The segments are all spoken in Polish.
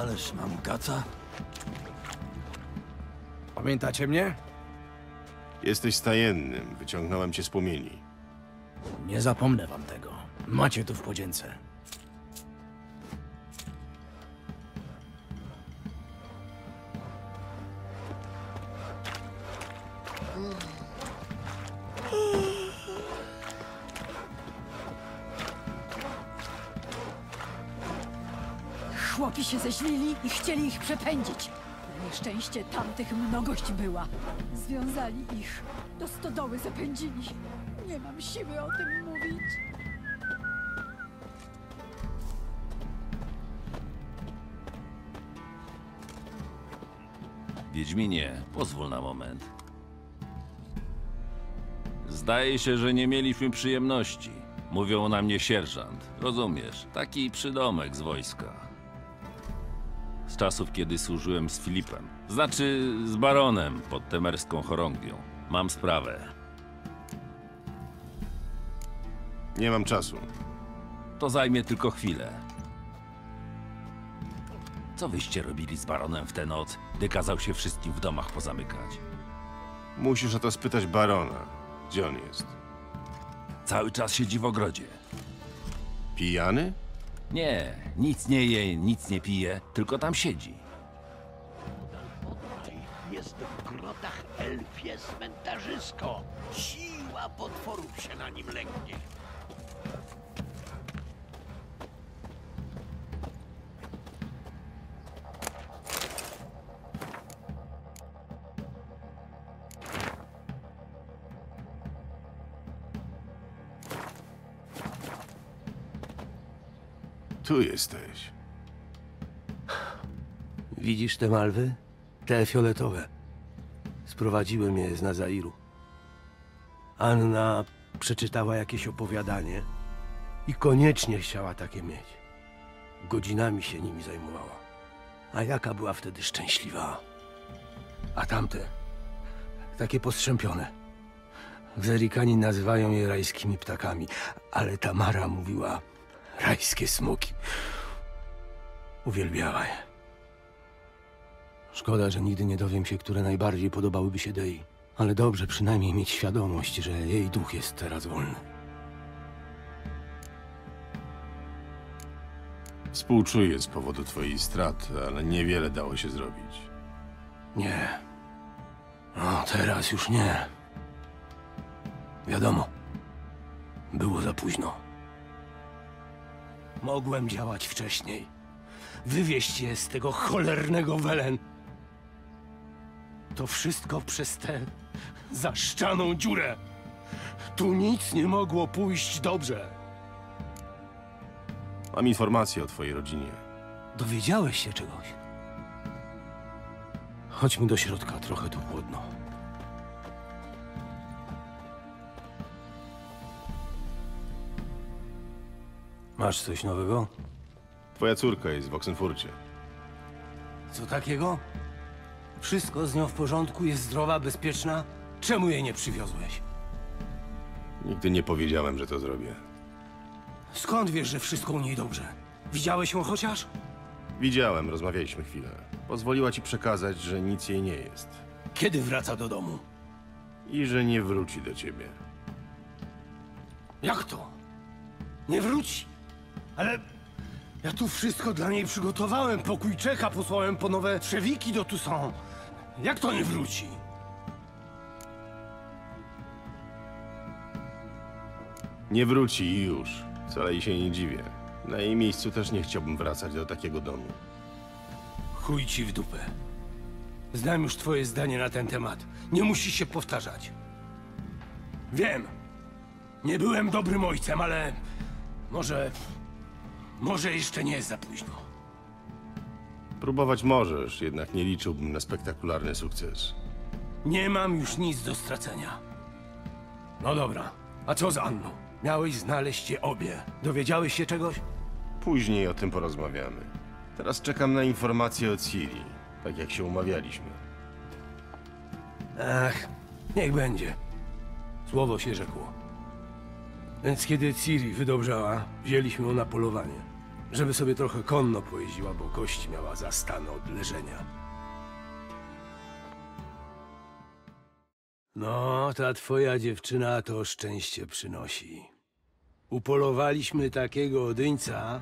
Ależ mam kaca. Pamiętacie mnie? Jesteś stajennym. Wyciągnąłem cię z płomieni. Nie zapomnę wam tego. Macie tu w podzięce. Chłopi się zeźlili i chcieli ich przepędzić. Na nieszczęście tamtych mnogość była. Związali ich, do stodoły zapędzili. Nie mam siły o tym mówić. Wiedźminie, pozwól na moment. Zdaje się, że nie mieliśmy przyjemności. Mówią na mnie sierżant. Rozumiesz, taki przydomek z wojska. Z czasów, kiedy służyłem z Filipem. Znaczy, z baronem pod temerską chorągwią. Mam sprawę. Nie mam czasu. To zajmie tylko chwilę. Co wyście robili z baronem w tę noc, gdy kazał się wszystkim w domach pozamykać? Musisz o to spytać barona. Gdzie on jest? Cały czas siedzi w ogrodzie. Pijany? Nie, nic nie je, nic nie pije, tylko tam siedzi. Jest w grotach elfie cmentarzysko. Siła potworów się na nim lęknie. Tu jesteś. Widzisz te malwy? Te fioletowe. Sprowadziłem je z Nazairu. Anna przeczytała jakieś opowiadanie i koniecznie chciała takie mieć. Godzinami się nimi zajmowała. A jaka była wtedy szczęśliwa. A tamte, takie postrzępione. Zerikani nazywają je rajskimi ptakami, ale Tamara mówiła... Rajskie smoki. Uwielbiała je. Szkoda, że nigdy nie dowiem się, które najbardziej podobałyby się Dei. Ale dobrze przynajmniej mieć świadomość, że jej duch jest teraz wolny. Współczuję z powodu twojej straty, ale niewiele dało się zrobić. Nie. No, teraz już nie. Wiadomo. Było za późno. Mogłem działać wcześniej. Wywieźć je z tego cholernego Velen. To wszystko przez tę zaszczaną dziurę. Tu nic nie mogło pójść dobrze. Mam informację o twojej rodzinie. Dowiedziałeś się czegoś? Chodźmy do środka, trochę tu chłodno. Masz coś nowego? Twoja córka jest w Oxenfurcie. Co takiego? Wszystko z nią w porządku, jest zdrowa, bezpieczna? Czemu jej nie przywiozłeś? Nigdy nie powiedziałem, że to zrobię. Skąd wiesz, że wszystko u niej dobrze? Widziałeś ją chociaż? Widziałem, rozmawialiśmy chwilę. Pozwoliła ci przekazać, że nic jej nie jest. Kiedy wraca do domu? I że nie wróci do ciebie. Jak to? Nie wróci? Ale ja tu wszystko dla niej przygotowałem. Pokój czeka, posłałem po nowe trzewiki do Tucson. Jak to nie wróci? Nie wróci i już. Wcale się nie dziwię. Na jej miejscu też nie chciałbym wracać do takiego domu. Chuj ci w dupę. Znam już twoje zdanie na ten temat. Nie musisz się powtarzać. Wiem. Nie byłem dobrym ojcem, ale... Może jeszcze nie jest za późno. Próbować możesz, jednak nie liczyłbym na spektakularny sukces. Nie mam już nic do stracenia. No dobra, a co z Anną? Miałeś znaleźć je obie. Dowiedziałeś się czegoś? Później o tym porozmawiamy. Teraz czekam na informacje o Ciri, tak jak się umawialiśmy. Ach, niech będzie. Słowo się rzekło. Więc kiedy Ciri wydobrzała, wzięliśmy ją na polowanie. Żeby sobie trochę konno pojeździła, bo kość miała za stan od leżenia. No, ta twoja dziewczyna to szczęście przynosi. Upolowaliśmy takiego odyńca,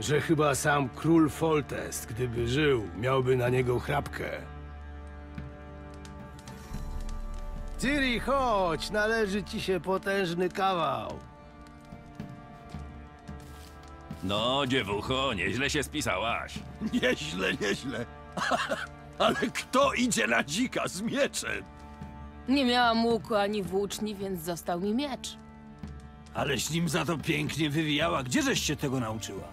że chyba sam król Foltest, gdyby żył, miałby na niego chrapkę. Ciri, chodź, należy ci się potężny kawał. No, dziewucho, nieźle się spisałaś. Nieźle, nieźle. Ale kto idzie na dzika z mieczem? Nie miałam łuku ani włóczni, więc został mi miecz. Aleś nim za to pięknie wywijała. Gdzieżeś się tego nauczyła?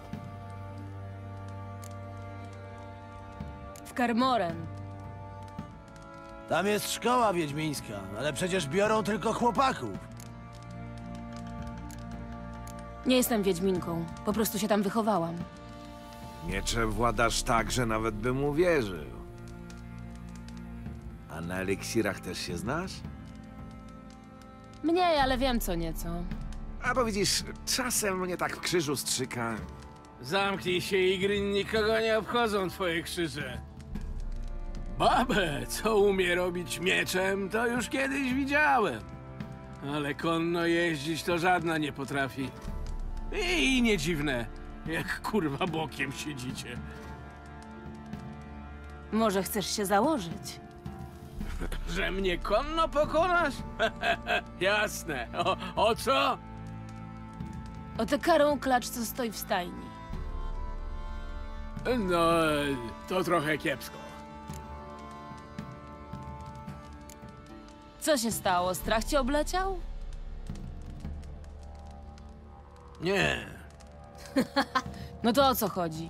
W Karmoren. Tam jest szkoła wiedźmińska, ale przecież biorą tylko chłopaków. Nie jestem wiedźminką. Po prostu się tam wychowałam. Mieczem władasz tak, że nawet bym uwierzył. A na eliksirach też się znasz? Mniej, ale wiem co nieco. A bo widzisz, czasem mnie tak w krzyżu strzyka. Zamknij się, igry nikogo nie obchodzą twoje krzyże. Babę, co umie robić mieczem, to już kiedyś widziałem. Ale konno jeździć to żadna nie potrafi. I nie dziwne, jak kurwa bokiem siedzicie. Może chcesz się założyć? Że mnie konno pokonasz? Jasne. O co? O tę karą klacz, co stoi w stajni. No, to trochę kiepsko. Co się stało? Strach cię obleciał? Nie. No to o co chodzi?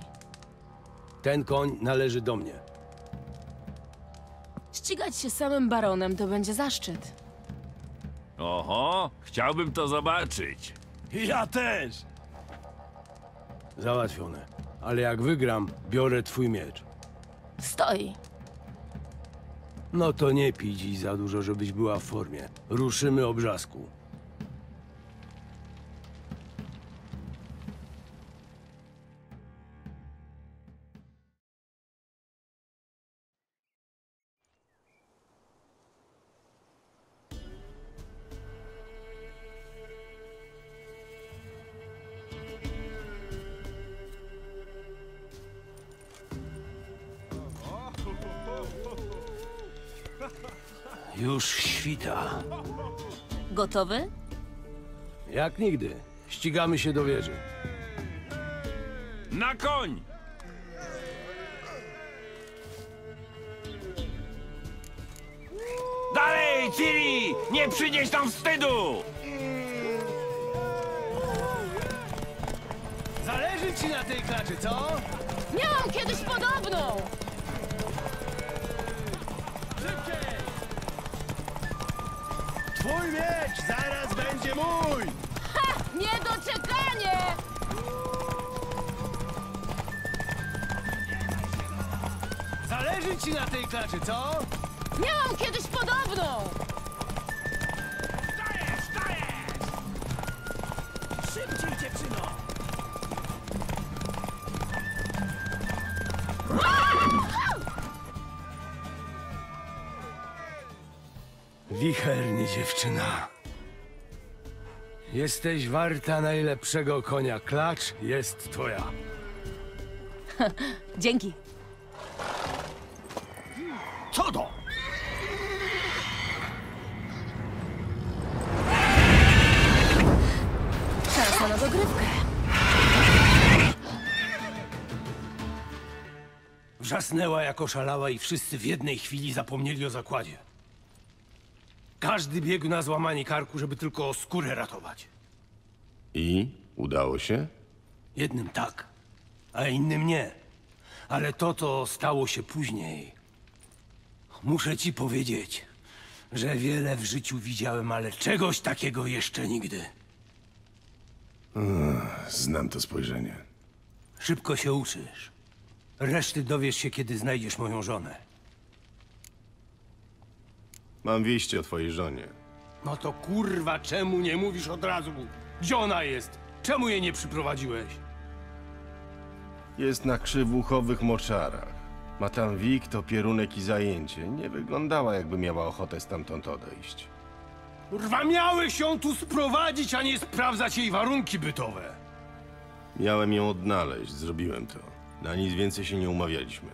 Ten koń należy do mnie. Ścigać się samym baronem to będzie zaszczyt. Oho, chciałbym to zobaczyć. Ja też! Załatwione. Ale jak wygram, biorę twój miecz. Stoi. No to nie pij dziś za dużo, żebyś była w formie. Ruszymy obrzasku. Już świta. Gotowy? Jak nigdy. Ścigamy się do wieży. Na koń! Dalej, Ciri! Nie przynieś nam wstydu! Zależy ci na tej klaczy, co? Miałam kiedyś podobną! Mój miecz zaraz będzie mój! Ha! Niedoczekanie! Zależy ci na tej klaczy, co? Miałam kiedyś podobną! Dajesz, dajesz! Szybciej, dziewczyno! Wichernie, dziewczyna. Jesteś warta najlepszego konia. Klacz jest twoja. Dzięki. Co to? Szansa na dogrywkę. Wrzasnęła jak oszalała i wszyscy w jednej chwili zapomnieli o zakładzie. Każdy biegł na złamanie karku, żeby tylko skórę ratować. I? Udało się? Jednym tak, a innym nie. Ale to, co stało się później... Muszę ci powiedzieć, że wiele w życiu widziałem, ale czegoś takiego jeszcze nigdy. Znam to spojrzenie. Szybko się uczysz. Reszty dowiesz się, kiedy znajdziesz moją żonę. Mam wieści o twojej żonie. No to kurwa, czemu nie mówisz od razu? Gdzie ona jest? Czemu jej nie przyprowadziłeś? Jest na krzywuchowych moczarach. Ma tam wik, to pierunek i zajęcie. Nie wyglądała, jakby miała ochotę stamtąd odejść. Kurwa, miałeś ją tu sprowadzić, a nie sprawdzać jej warunki bytowe. Miałem ją odnaleźć, zrobiłem to. Na nic więcej się nie umawialiśmy.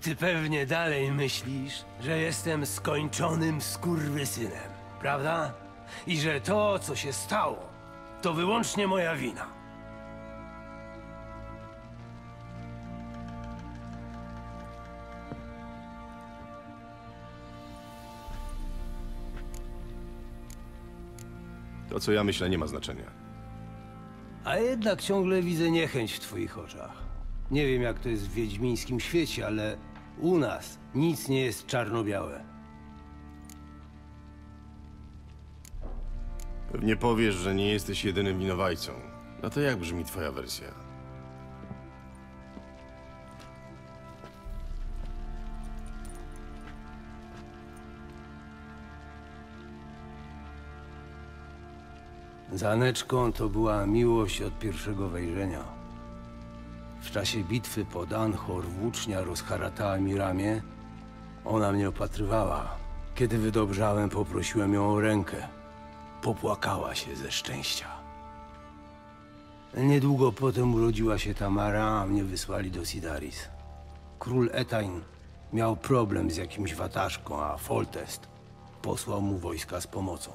Ty pewnie dalej myślisz, że jestem skończonym skurwysynem, prawda? I że to, co się stało, to wyłącznie moja wina. To, co ja myślę, nie ma znaczenia. A jednak ciągle widzę niechęć w twoich oczach. Nie wiem, jak to jest w wiedźmińskim świecie, ale u nas nic nie jest czarno-białe. Pewnie powiesz, że nie jesteś jedynym winowajcą. No to jak brzmi twoja wersja? Z Aneczką to była miłość od pierwszego wejrzenia. W czasie bitwy po Danhor włócznia rozharatała mi ramię. Ona mnie opatrywała. Kiedy wydobrzałem, poprosiłem ją o rękę. Popłakała się ze szczęścia. Niedługo potem urodziła się Tamara, a mnie wysłali do Sidaris. Król Etain miał problem z jakimś wataszką, a Foltest posłał mu wojska z pomocą.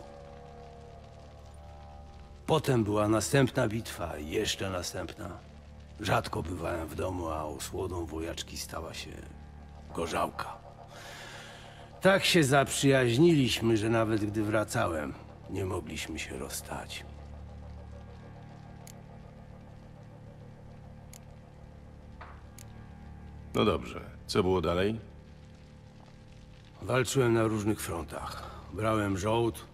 Potem była następna bitwa, jeszcze następna. Rzadko bywałem w domu, a osłodą wojaczki stała się gorzałka. Tak się zaprzyjaźniliśmy, że nawet gdy wracałem, nie mogliśmy się rozstać. No dobrze, co było dalej? Walczyłem na różnych frontach. Brałem żołd,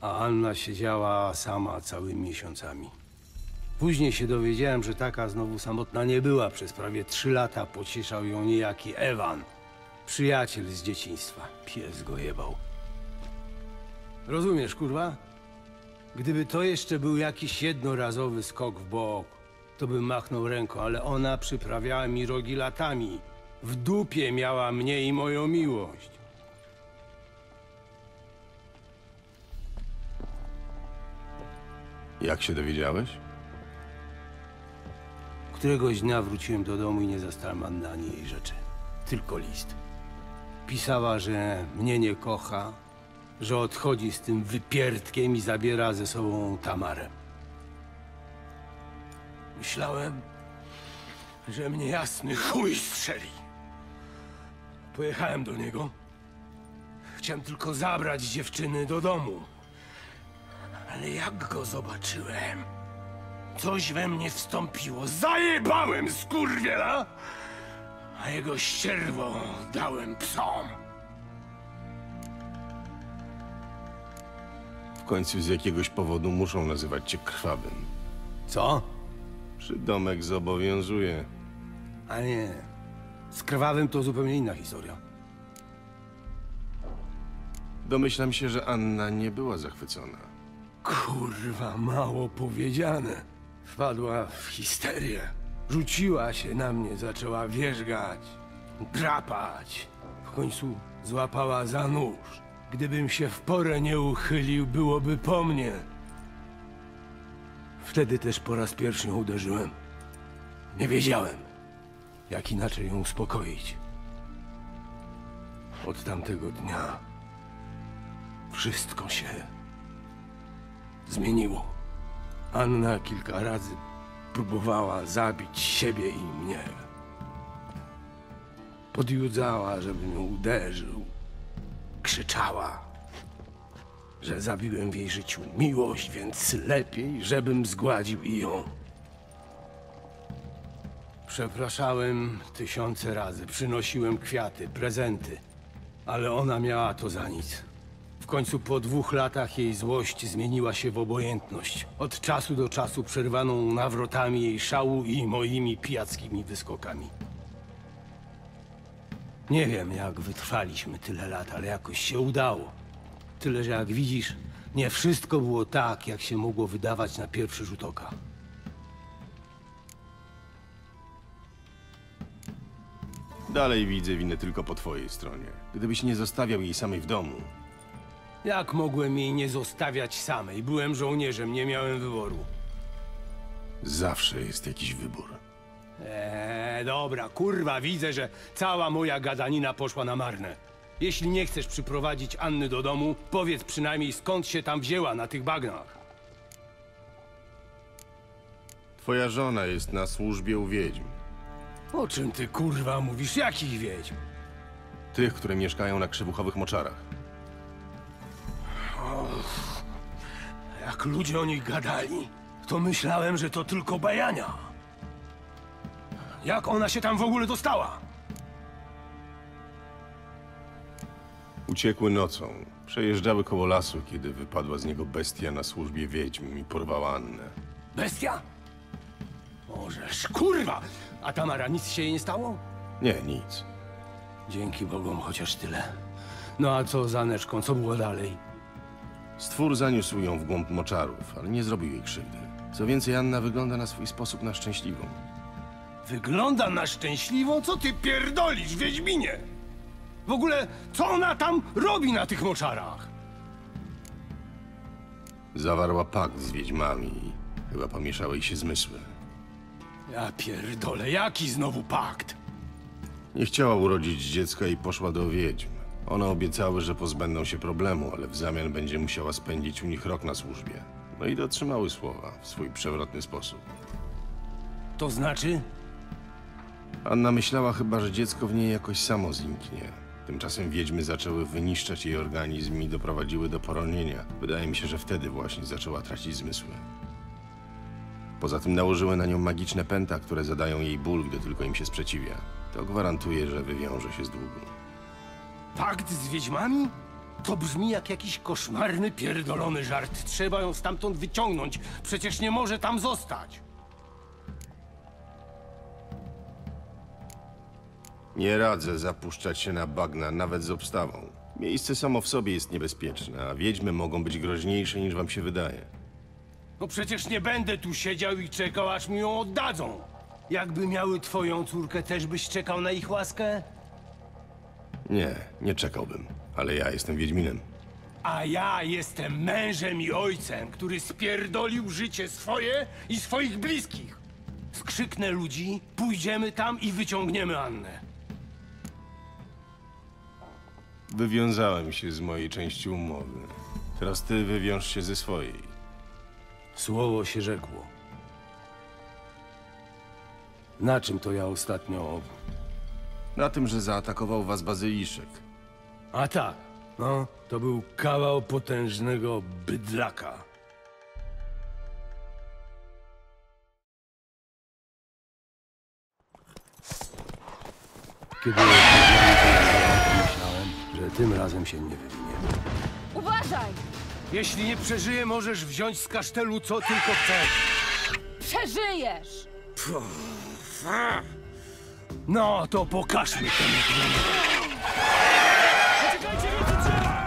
a Anna siedziała sama całymi miesiącami. Później się dowiedziałem, że taka znowu samotna nie była. Przez prawie 3 lata pocieszał ją niejaki Ewan, przyjaciel z dzieciństwa. Pies go jebał. Rozumiesz, kurwa? Gdyby to jeszcze był jakiś jednorazowy skok w bok, to bym machnął ręką, ale ona przyprawiała mi rogi latami. W dupie miała mnie i moją miłość. Jak się dowiedziałeś? Któregoś dnia wróciłem do domu i nie zastałem Anny ani jej rzeczy. Tylko list. Pisała, że mnie nie kocha, że odchodzi z tym wypierdkiem i zabiera ze sobą Tamarę. Myślałem, że mnie jasny chuj strzeli. Pojechałem do niego. Chciałem tylko zabrać dziewczyny do domu. Ale jak go zobaczyłem, coś we mnie wstąpiło. Zajebałem skurwiela, a jego ścierwo dałem psom. W końcu z jakiegoś powodu muszą nazywać cię krwawym. Co? Przydomek zobowiązuje. A nie, z krwawym to zupełnie inna historia. Domyślam się, że Anna nie była zachwycona. Kurwa, mało powiedziane. Wpadła w histerię. Rzuciła się na mnie, zaczęła wierzgać, drapać. W końcu złapała za nóż. Gdybym się w porę nie uchylił, byłoby po mnie. Wtedy też po raz pierwszy ją uderzyłem. Nie wiedziałem, jak inaczej ją uspokoić. Od tamtego dnia wszystko się zmieniło. Anna kilka razy próbowała zabić siebie i mnie. Podjudzała, żebym ją uderzył. Krzyczała, że zabiłem w jej życiu miłość, więc lepiej, żebym zgładził i ją. Przepraszałem 1000 razy, przynosiłem kwiaty, prezenty, ale ona miała to za nic. W końcu po 2 latach jej złość zmieniła się w obojętność. Od czasu do czasu przerwaną nawrotami jej szału i moimi pijackimi wyskokami. Nie wiem, jak wytrwaliśmy tyle lat, ale jakoś się udało. Tyle, że jak widzisz, Nie wszystko było tak, jak się mogło wydawać na pierwszy rzut oka. Dalej widzę winę tylko po twojej stronie. Gdybyś nie zostawiał jej samej w domu... Jak mogłem jej nie zostawiać samej? Byłem żołnierzem, nie miałem wyboru. Zawsze jest jakiś wybór. Dobra, kurwa, widzę, że cała moja gadanina poszła na marne. Jeśli nie chcesz przyprowadzić Anny do domu, powiedz przynajmniej, skąd się tam wzięła na tych bagnach. Twoja żona jest na służbie u wiedźm. O czym ty, kurwa, mówisz? Jakich wiedźm? Tych, które mieszkają na krzywuchowych moczarach. Och, jak ludzie o nich gadali, to myślałem, że to tylko bajania. Jak ona się tam w ogóle dostała? Uciekły nocą. Przejeżdżały koło lasu, kiedy wypadła z niego bestia na służbie wiedźm i porwała Annę. Bestia? Możesz, kurwa! A Tamara, nic się jej nie stało? Nie, nic. Dzięki Bogom chociaż tyle. No a co z Aneczką? Co było dalej? Stwór zaniósł ją w głąb moczarów, ale nie zrobił jej krzywdy. Co więcej, Anna wygląda na swój sposób na szczęśliwą. Wygląda na szczęśliwą? Co ty pierdolisz, wiedźminie? W ogóle, co ona tam robi na tych moczarach? Zawarła pakt z wiedźmami i chyba pomieszały jej się zmysły. Ja pierdolę, jaki znowu pakt? Nie chciała urodzić dziecka i poszła do wiedźm. One obiecały, że pozbędą się problemu, ale w zamian będzie musiała spędzić u nich rok na służbie. No i dotrzymały słowa w swój przewrotny sposób. To znaczy? Anna myślała chyba, że dziecko w niej jakoś samo zniknie. Tymczasem wiedźmy zaczęły wyniszczać jej organizm i doprowadziły do poronienia. Wydaje mi się, że wtedy właśnie zaczęła tracić zmysły. Poza tym nałożyły na nią magiczne pęta, które zadają jej ból, gdy tylko im się sprzeciwia. To gwarantuje, że wywiąże się z długu. Pakt z wiedźmami? To brzmi jak jakiś koszmarny, pierdolony żart. Trzeba ją stamtąd wyciągnąć. Przecież nie może tam zostać. Nie radzę zapuszczać się na bagna, nawet z obstawą. Miejsce samo w sobie jest niebezpieczne, a wiedźmy mogą być groźniejsze niż wam się wydaje. No przecież nie będę tu siedział i czekał, aż mi ją oddadzą. Jakby miały twoją córkę, też byś czekał na ich łaskę? Nie, nie czekałbym, ale ja jestem wiedźminem. A ja jestem mężem i ojcem, który spierdolił życie swoje i swoich bliskich. Skrzyknę ludzi, pójdziemy tam i wyciągniemy Annę. Wywiązałem się z mojej części umowy. Teraz ty wywiąż się ze swojej. Słowo się rzekło. Na czym to ja ostatnio... Na tym, że zaatakował was bazyliszek. A tak, no, to był kawał potężnego bydlaka. Kiedy myślałem, że tym razem się nie wywinie. Uważaj! Jeśli nie przeżyję, możesz wziąć z kasztelu co tylko chcesz. Przeżyjesz! Pff, no, to pokażmy ten Poczekajcie, mi to trzeba!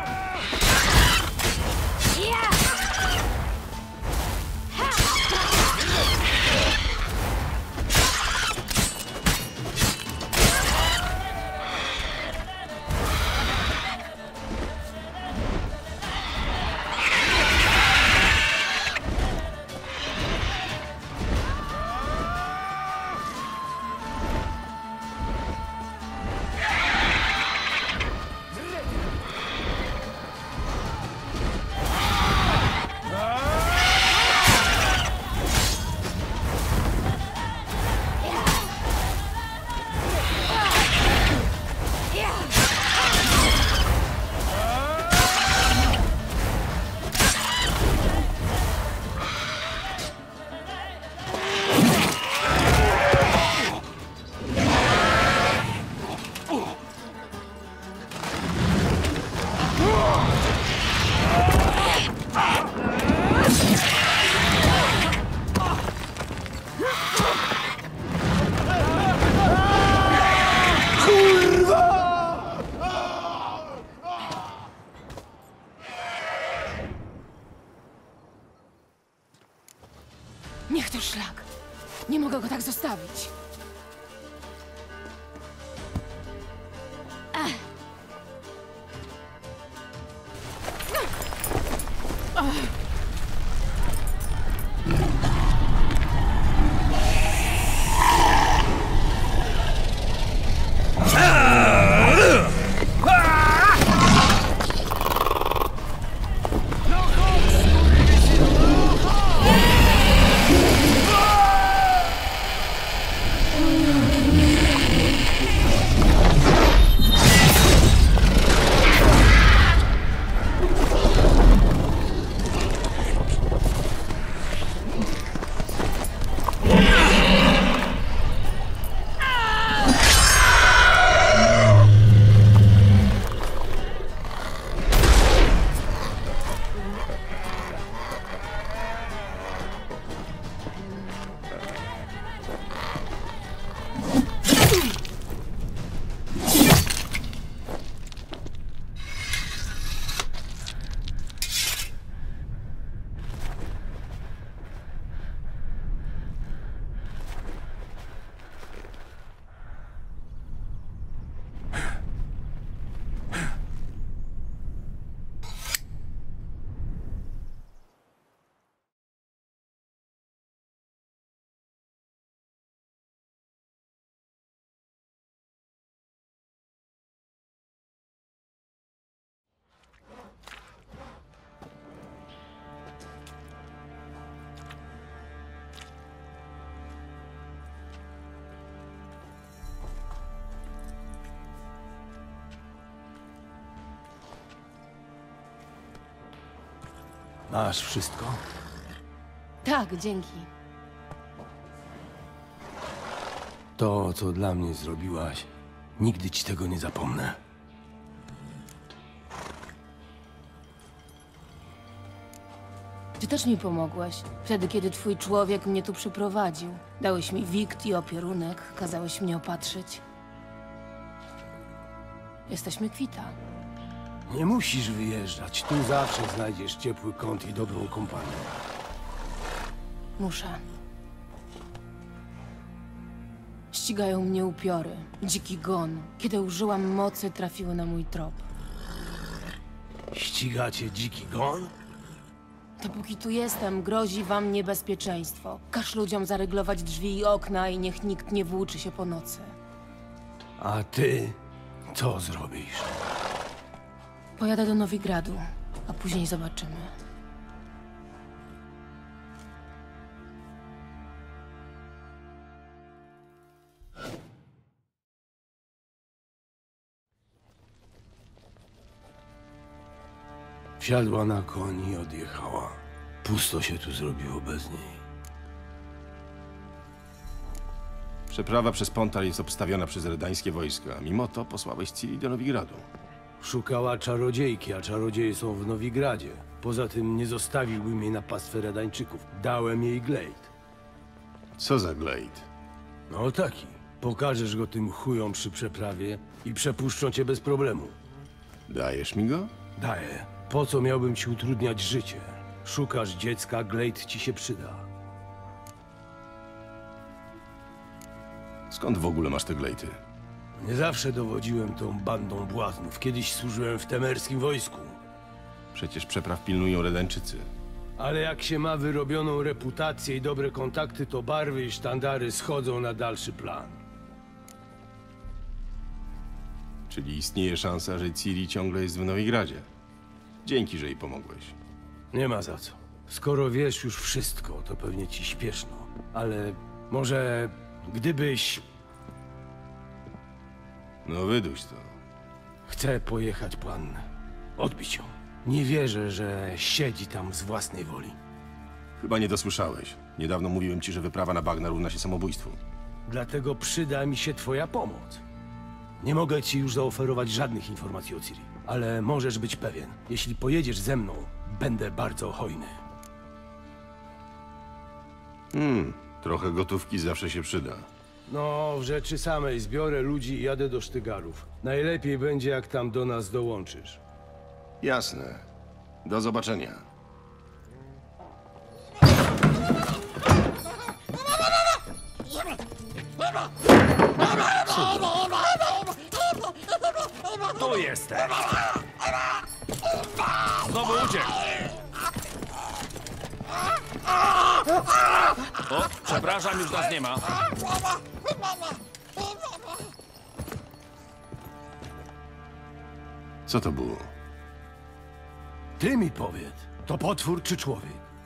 Niech to szlak. Nie mogę go tak zostawić. Masz wszystko? Tak, dzięki. To, co dla mnie zrobiłaś, nigdy ci tego nie zapomnę. Ty też mi pomogłaś. Wtedy, kiedy twój człowiek mnie tu przyprowadził. Dałeś mi wikt i opierunek, kazałeś mnie opatrzyć. Jesteśmy kwita. Nie musisz wyjeżdżać. Tu zawsze znajdziesz ciepły kąt i dobrą kompanię. Muszę. Ścigają mnie upiory. Dziki gon. Kiedy użyłam mocy, trafiły na mój trop. Ścigacie dziki gon? Dopóki tu jestem, grozi wam niebezpieczeństwo. Każ ludziom zaryglować drzwi i okna i niech nikt nie włóczy się po nocy. A ty co zrobisz? Pojadę do Nowigradu, a później zobaczymy. Wsiadła na koń i odjechała. Pusto się tu zrobiło bez niej. Przeprawa przez Pontar jest obstawiona przez redańskie wojska. Mimo to posłałeś Ciri do Nowigradu. Szukała czarodziejki, a czarodzieje są w Nowigradzie. Poza tym nie zostawiłbym jej na pastwę Redańczyków. Dałem jej glejt. Co za glejt? No taki. Pokażesz go tym chujom przy przeprawie i przepuszczą cię bez problemu. Dajesz mi go? Daję. Po co miałbym ci utrudniać życie? Szukasz dziecka, glejt ci się przyda. Skąd w ogóle masz te glejty? Nie zawsze dowodziłem tą bandą błaznów. Kiedyś służyłem w temerskim wojsku. Przecież przepraw pilnują Redańczycy. Ale jak się ma wyrobioną reputację i dobre kontakty, to barwy i sztandary schodzą na dalszy plan. Czyli istnieje szansa, że Ciri ciągle jest w Nowigradzie. Dzięki, że jej pomogłeś. Nie ma za co. Skoro wiesz już wszystko, to pewnie ci śpieszno. Ale może gdybyś... No wyduś to. Chcę pojechać po Annę. Odbić ją. Nie wierzę, że siedzi tam z własnej woli. Chyba nie dosłyszałeś. Niedawno mówiłem ci, że wyprawa na bagna równa się samobójstwu. Dlatego przyda mi się twoja pomoc. Nie mogę ci już zaoferować żadnych informacji o Ciri, ale możesz być pewien. Jeśli pojedziesz ze mną, będę bardzo hojny. Trochę gotówki zawsze się przyda. No, w rzeczy samej zbiorę ludzi i jadę do Sztygarów. Najlepiej będzie, jak tam do nas dołączysz. Jasne. Do zobaczenia. Tu jesteś! Znowu uciekł! O, przepraszam, już nas nie ma. Co to było? Ty mi powiedz, to potwór czy człowiek?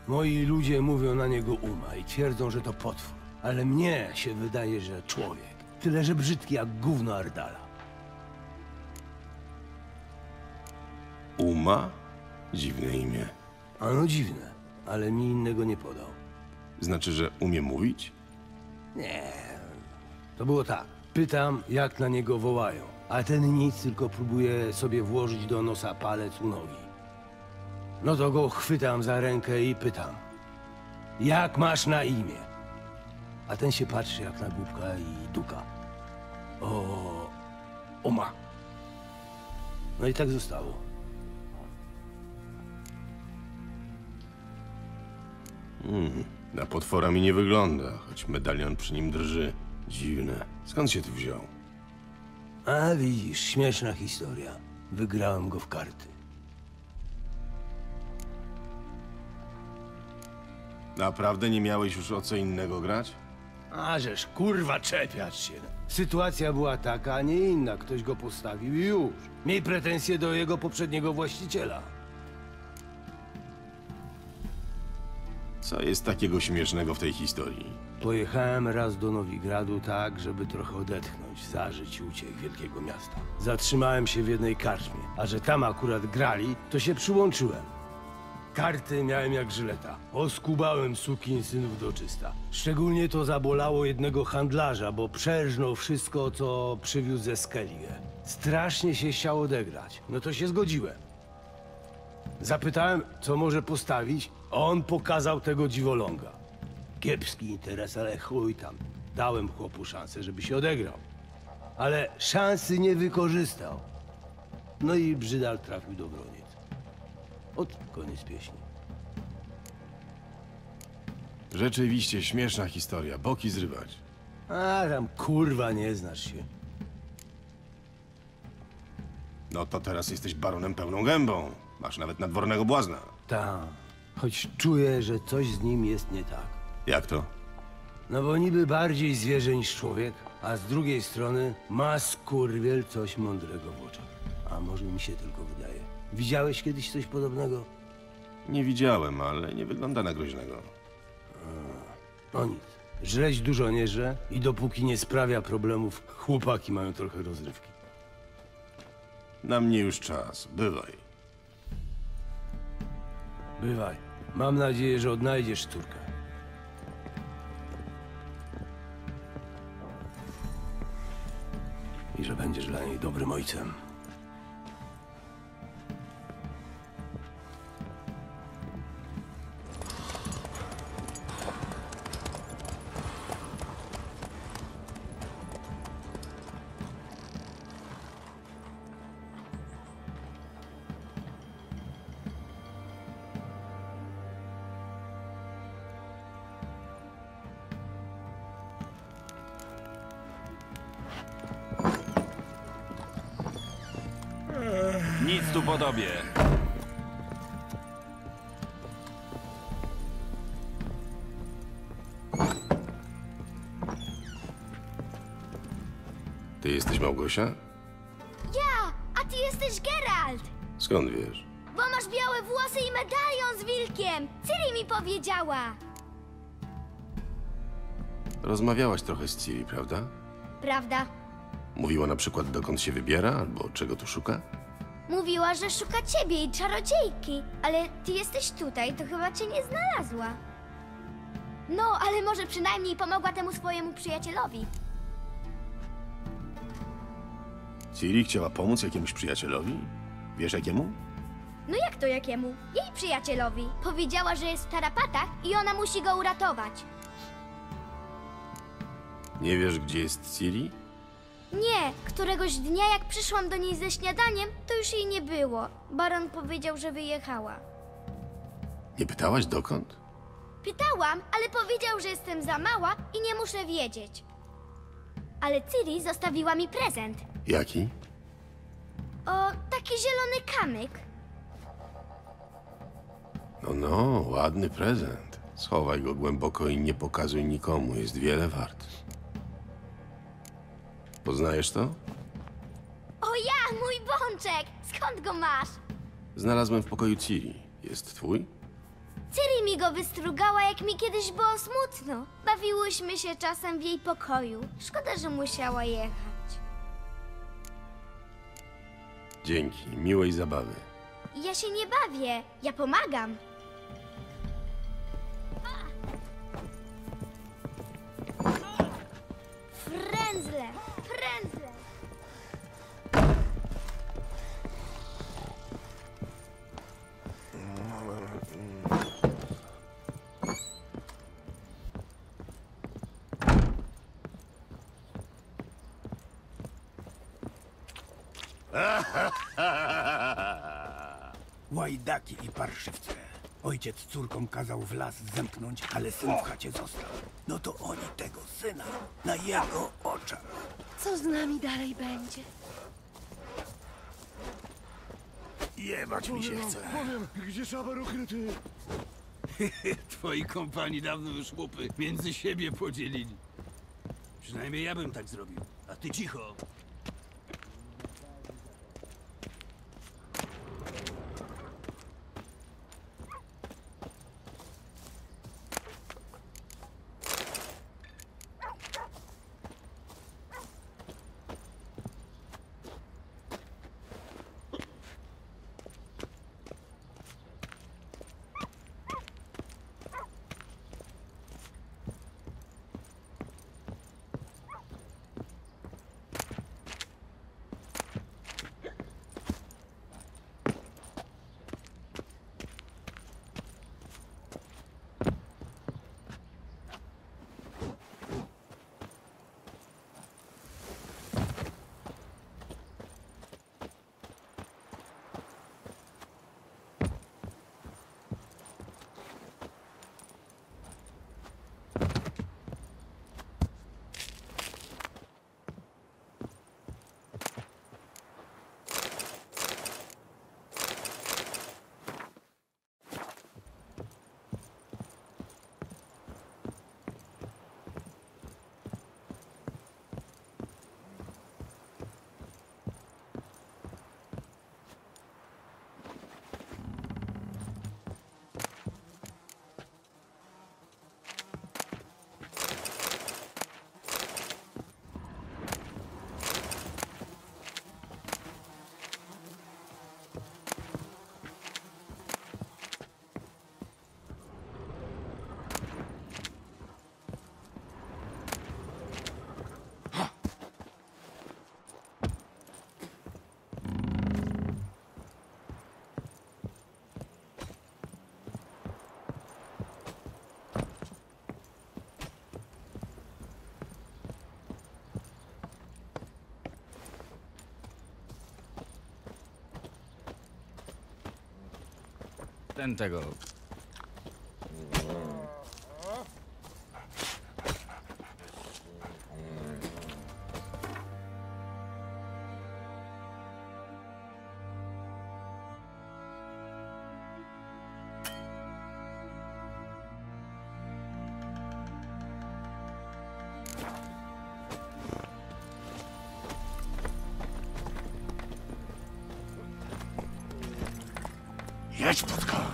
Moi ludzie mówią na niego Uma i twierdzą, że to potwór. Ale mnie się wydaje, że człowiek. Tyle, że brzydki jak gówno Ardala. Uma? Dziwne imię. Ano dziwne, ale mi innego nie podał. Znaczy, że umie mówić? Nie. To było tak. Pytam, jak na niego wołają. A ten nic, tylko próbuje sobie włożyć do nosa palec u nogi. No to go chwytam za rękę i pytam. Jak masz na imię? A ten się patrzy jak na głupka i duka. Oma. No i tak zostało. Na potwora mi nie wygląda, choć medalion przy nim drży. Dziwne. Skąd się tu wziął? A widzisz, śmieszna historia. Wygrałem go w karty. Naprawdę nie miałeś już o co innego grać? A żeż kurwa czepiasz się. Sytuacja była taka, a nie inna. Ktoś go postawił i już. Miej pretensje do jego poprzedniego właściciela. Co jest takiego śmiesznego w tej historii? Pojechałem raz do Nowigradu tak, żeby trochę odetchnąć, zażyć i uciech wielkiego miasta. Zatrzymałem się w jednej karczmie, a że tam akurat grali, to się przyłączyłem. Karty miałem jak żyleta. Oskubałem sukinsynów do czysta. Szczególnie to zabolało jednego handlarza, bo przerżnął wszystko, co przywiózł ze Skellige. Strasznie się chciał odegrać. No to się zgodziłem. Zapytałem, co może postawić, a on pokazał tego dziwoląga. Kiepski interes, ale chuj tam. Dałem chłopu szansę, żeby się odegrał. Ale szansy nie wykorzystał. No i brzydal trafił do broni. Od koniec pieśni. Rzeczywiście śmieszna historia. Boki zrywać. A tam kurwa nie znasz się. No to teraz jesteś baronem pełną gębą. Masz nawet nadwornego błazna. Tak. Choć czuję, że coś z nim jest nie tak. Jak to? No bo niby bardziej zwierzę niż człowiek, a z drugiej strony ma skurwiel coś mądrego w oczach. A może mi się tylko wydaje. Widziałeś kiedyś coś podobnego? Nie widziałem, ale nie wygląda na groźnego. No nic. Żreć dużo nie żre i dopóki nie sprawia problemów, chłopaki mają trochę rozrywki. Na mnie już czas. Bywaj. Bywaj. Mam nadzieję, że odnajdziesz córkę. I że będziesz dla niej dobrym ojcem. Podobie. Ty jesteś Małgosia? Ja, a ty jesteś Geralt. Skąd wiesz? Bo masz białe włosy i medalion z wilkiem. Ciri mi powiedziała. Rozmawiałaś trochę z Ciri, prawda? Prawda. Mówiła na przykład, dokąd się wybiera albo czego tu szuka? Mówiła, że szuka ciebie i czarodziejki, ale ty jesteś tutaj, to chyba cię nie znalazła. No, ale może przynajmniej pomogła temu swojemu przyjacielowi. Ciri chciała pomóc jakiemuś przyjacielowi? Wiesz jakiemu? No jak to jakiemu? Jej przyjacielowi. Powiedziała, że jest w tarapatach i ona musi go uratować. Nie wiesz, gdzie jest Ciri? Nie, któregoś dnia jak przyszłam do niej ze śniadaniem, to już jej nie było. Baron powiedział, że wyjechała. Nie pytałaś dokąd? Pytałam, ale powiedział, że jestem za mała i nie muszę wiedzieć. Ale Ciri zostawiła mi prezent. Jaki? O, taki zielony kamyk. No, no, ładny prezent. Schowaj go głęboko i nie pokazuj nikomu, jest wiele wart. Poznajesz to? O ja, mój bączek! Skąd go masz? Znalazłem w pokoju Ciri. Jest twój? Ciri mi go wystrugała, jak mi kiedyś było smutno. Bawiłyśmy się czasem w jej pokoju. Szkoda, że musiała jechać. Dzięki, miłej zabawy. Ja się nie bawię, ja pomagam. Frędzle, frędzle. Łajdaki i parszywce. Ojciec córkom kazał w las zemknąć, ale syn w chacie został. No to oni tego syna na jego oczach. Co z nami dalej będzie? Jebać mi się chce. Powiem, gdzie szaber ukryty? Twoi kompani dawno już łupy między siebie podzielili. Przynajmniej ja bym tak zrobił. A ty cicho. Ten tego. Jedź pod koło.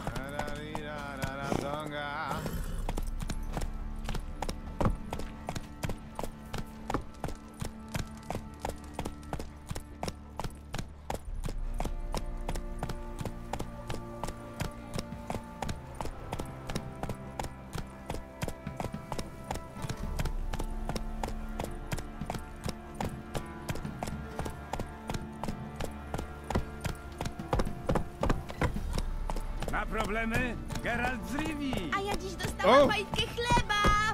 Problemy? Geralt z Rivii. A ja dziś dostałam majtkę chleba!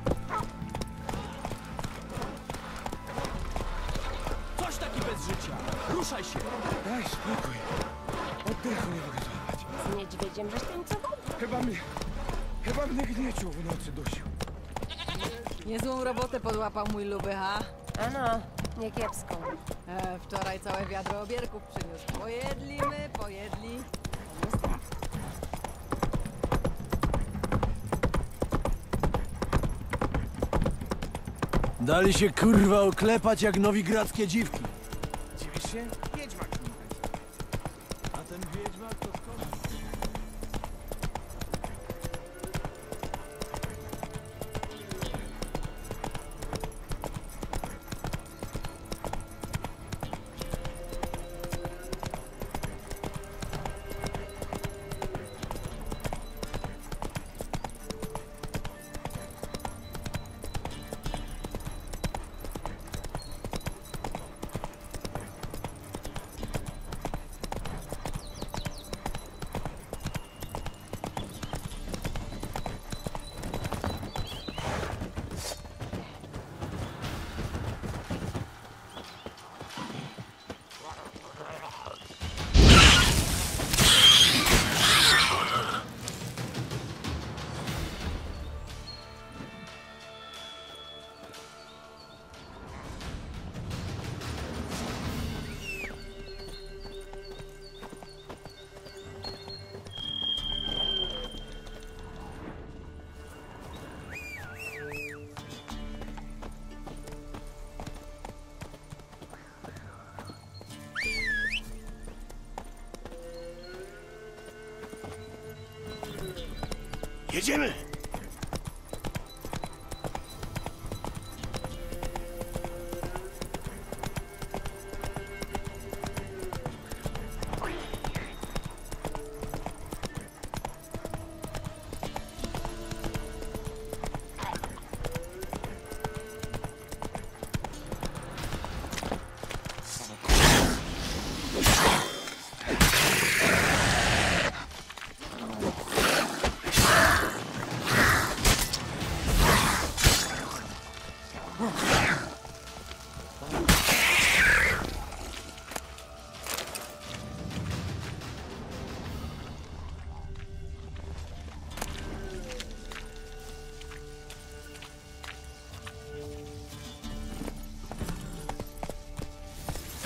Coś taki bez życia! Ruszaj się! Daj spokój! Oddechu nie mogę złapać. Z niedźwiedziem żeś tańcował? Chyba mnie gniecił w nocy dusił. Niezłą robotę podłapał mój luby, ha? Ano, niekiepsko. Wczoraj całe wiadro obierków przyniósł. Pojedli. Dali się kurwa oklepać jak nowigradzkie dziwki. Dziwisz się? Wiedźmak. A ten wiedźmak to skąd? Jedziemy!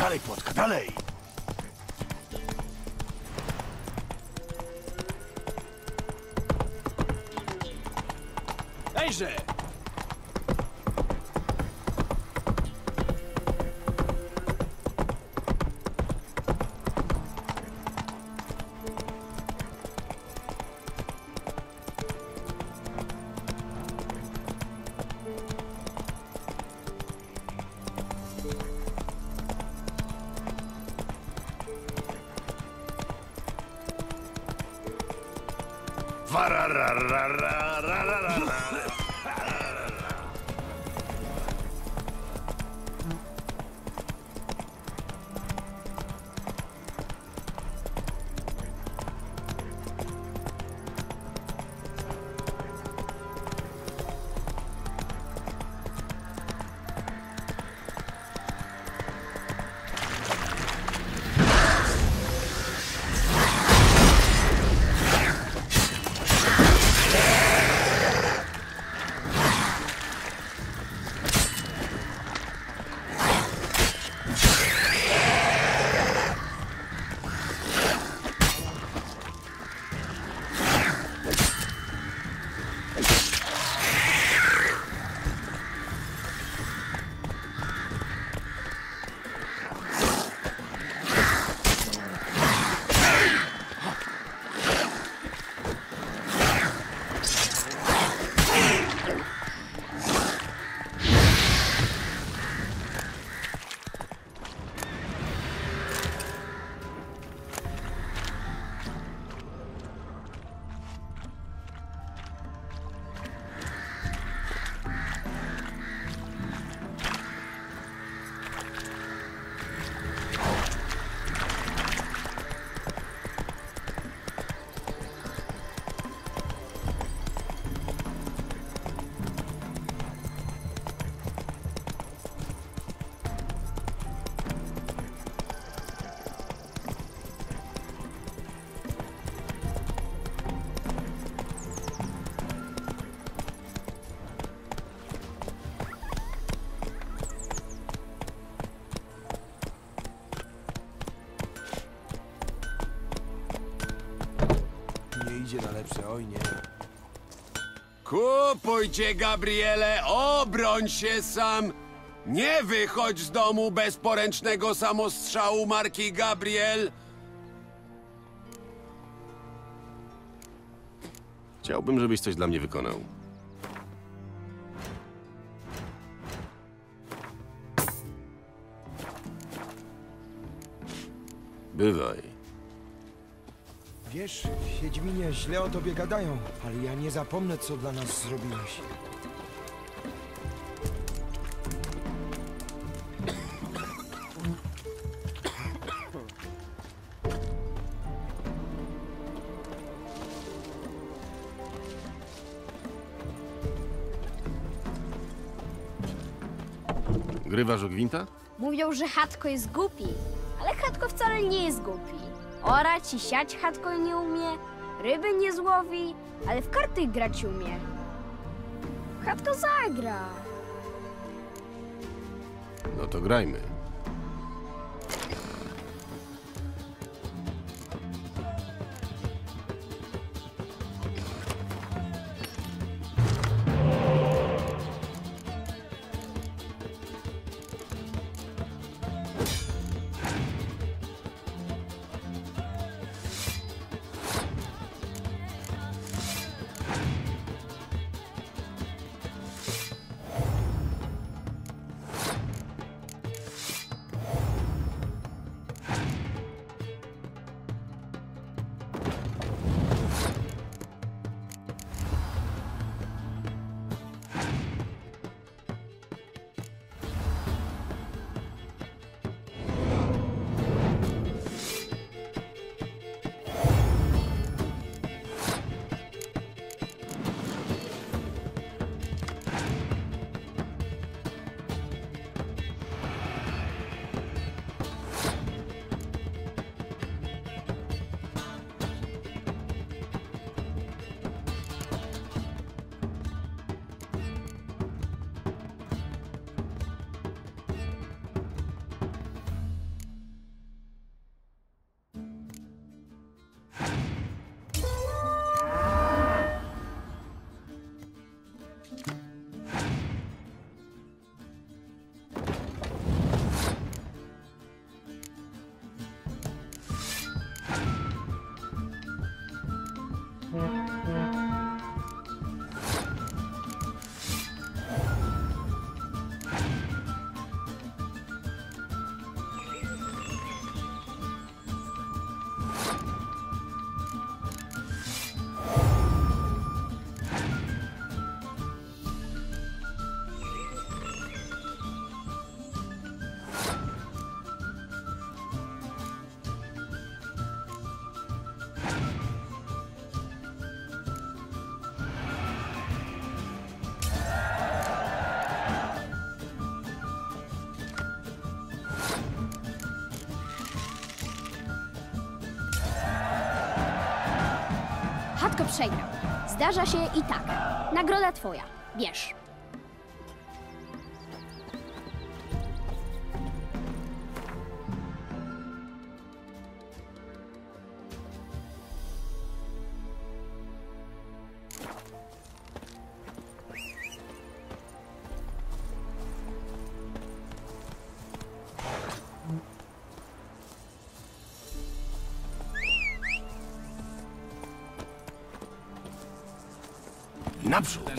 Dalej, płotka, dalej! Hejże! idzie na lepsze, oj nie. Kupujcie, Gabriele, obroń się sam! Nie wychodź z domu bez poręcznego samostrzału marki Gabriel! Chciałbym, żebyś coś dla mnie wykonał. Bywaj. Wiesz, Wiedźminie źle o tobie gadają, ale ja nie zapomnę, co dla nas zrobiłeś. Grywasz o gwinta? Mówią, że Chadko jest głupi, ale Chadko wcale nie jest głupi. Orać i siać Chadko nie umie, ryby nie złowi, ale w karty grać umie. Chadko zagra. No to grajmy. Przegrał. Zdarza się i tak. Nagroda twoja. Bierz. Naprzód!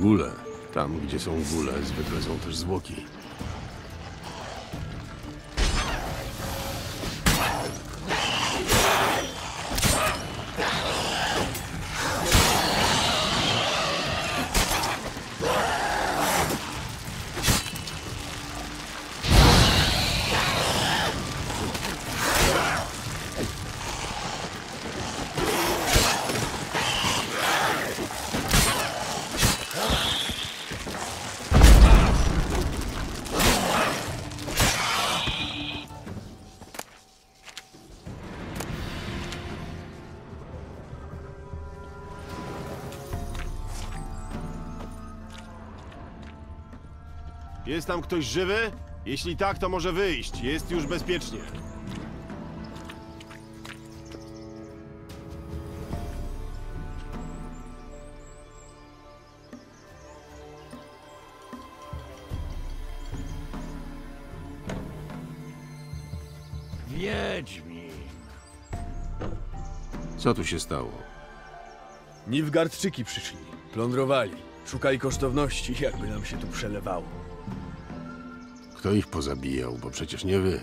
Góle. Tam, gdzie są góle, zwykle są też zwłoki. Jest tam ktoś żywy? Jeśli tak, to może wyjść. Jest już bezpiecznie. Wiedźmin. Co tu się stało? Nifgardczyki przyszli. Plądrowali. Szukali kosztowności, jakby nam się tu przelewało. Kto ich pozabijał, bo przecież nie wy.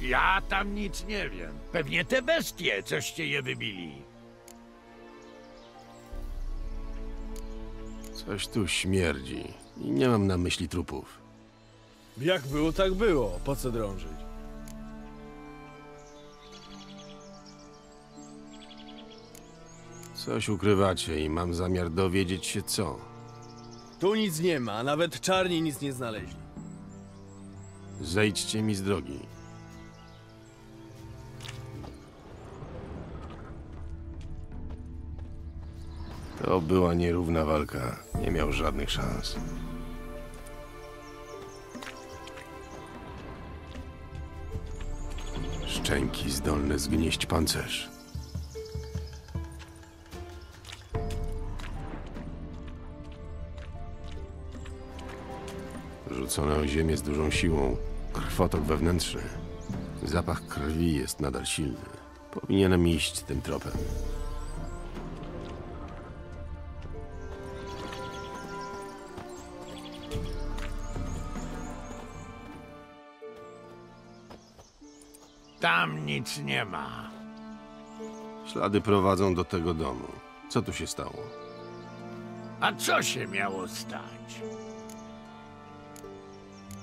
Ja tam nic nie wiem. Pewnie te bestie, coście je wybili. Coś tu śmierdzi. I nie mam na myśli trupów. Jak było, tak było. Po co drążyć? Coś ukrywacie i mam zamiar dowiedzieć się co. Tu nic nie ma, nawet czarni nic nie znaleźli. Zejdźcie mi z drogi. To była nierówna walka. Nie miał żadnych szans. Szczęki zdolne zgnieść pancerz. Rzucone o ziemię z dużą siłą. Krwotok wewnętrzny. Zapach krwi jest nadal silny. Powinienem iść tym tropem. Tam nic nie ma. Ślady prowadzą do tego domu. Co tu się stało? A co się miało stać?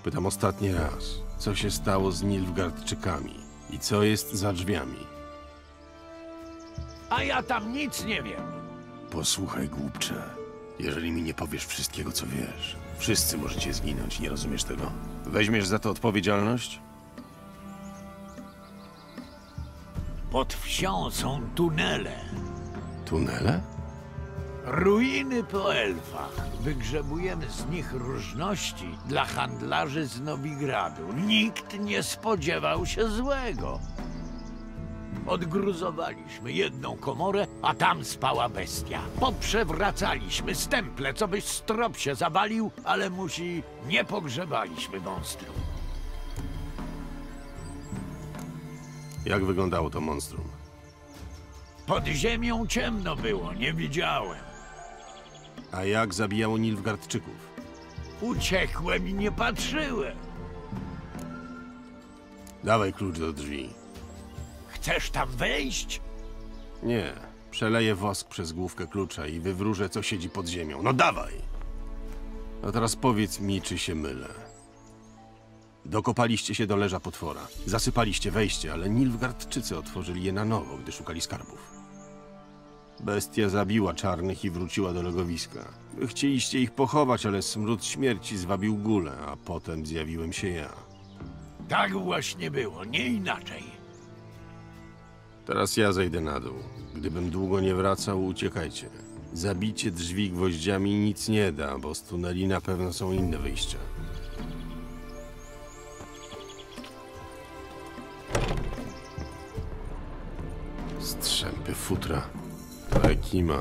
Pytam ostatni raz, co się stało z Nilfgaardczykami i co jest za drzwiami? A ja tam nic nie wiem. Posłuchaj, głupcze. Jeżeli mi nie powiesz wszystkiego, co wiesz, wszyscy możecie zginąć, nie rozumiesz tego? Weźmiesz za to odpowiedzialność? Pod wsią są tunele. Tunele? Ruiny po elfach. Wygrzebujemy z nich różności dla handlarzy z Nowigradu. Nikt nie spodziewał się złego. Odgruzowaliśmy jedną komorę, a tam spała bestia. Poprzewracaliśmy stemple, co byś strop się zawalił, ale musi... Nie pogrzebaliśmy monstrum. Jak wyglądało to monstrum? Pod ziemią ciemno było, nie widziałem. A jak zabijało Nilfgaardczyków? Uciekłem i nie patrzyłem. Dawaj klucz do drzwi. Chcesz tam wejść? Nie. Przeleję wosk przez główkę klucza i wywróżę, co siedzi pod ziemią. No dawaj! A teraz powiedz mi, czy się mylę. Dokopaliście się do leża potwora. Zasypaliście wejście, ale Nilfgaardczycy otworzyli je na nowo, gdy szukali skarbów. Bestia zabiła czarnych i wróciła do legowiska. Wy chcieliście ich pochować, ale smród śmierci zwabił gulę, a potem zjawiłem się ja. Tak właśnie było, nie inaczej. Teraz ja zejdę na dół. Gdybym długo nie wracał, uciekajcie. Zabicie drzwi gwoździami nic nie da, bo z tuneli na pewno są inne wyjścia. Strzępy futra. Ta Ekima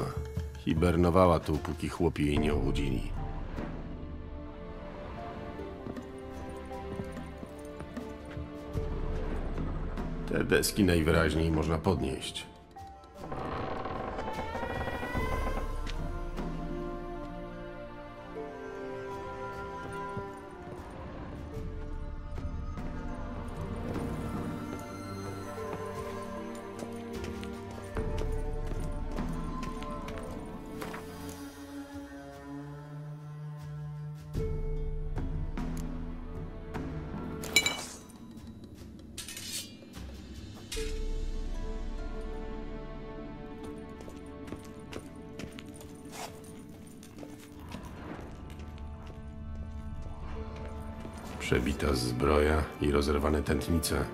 hibernowała tu, póki chłopi jej nie obudzili. Te deski najwyraźniej można podnieść. Przebita zbroja i rozerwane tętnice.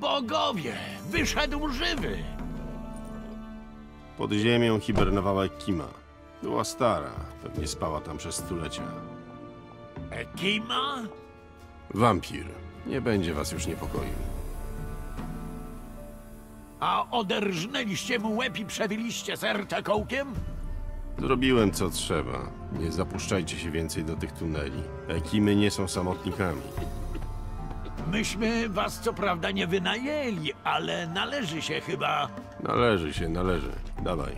Bogowie! Wyszedł żywy! Pod ziemią hibernowała Ekima. Była stara, pewnie spała tam przez stulecia. Ekima? Wampir. Nie będzie was już niepokoił. A oderżnęliście mu łeb i przewiliście serce kołkiem? Zrobiłem co trzeba. Nie zapuszczajcie się więcej do tych tuneli. Ekimy nie są samotnikami. Myśmy was co prawda nie wynajęli, ale należy się chyba... Należy. Dawaj.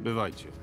Bywajcie.